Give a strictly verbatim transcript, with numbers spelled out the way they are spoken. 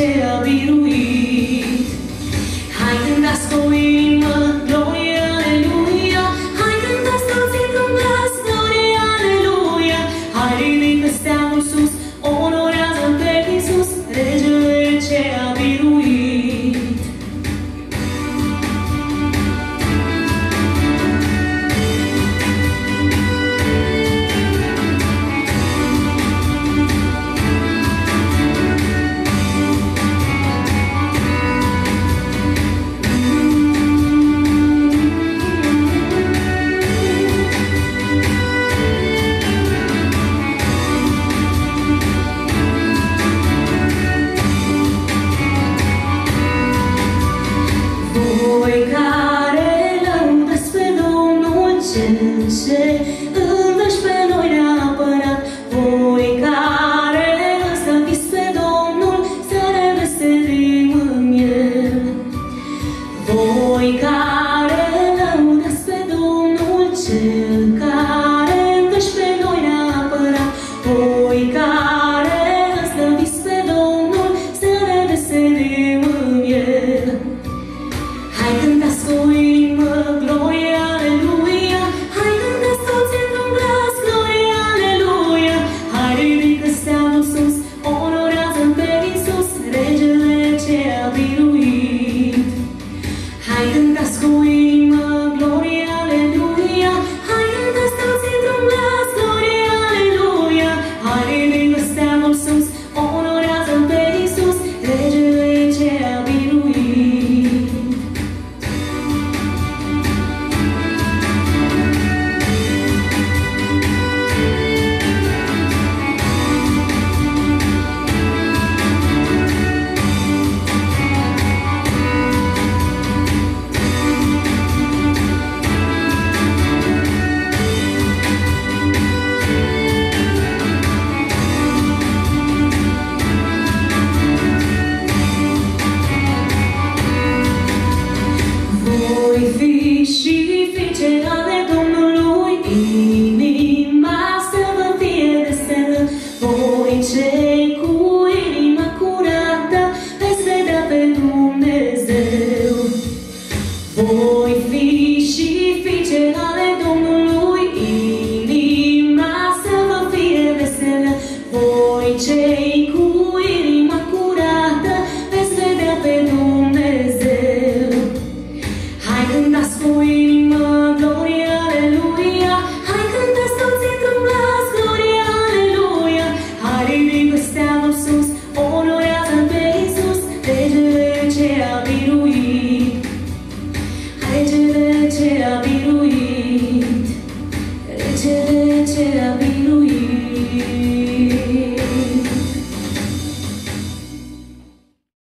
puterea birui.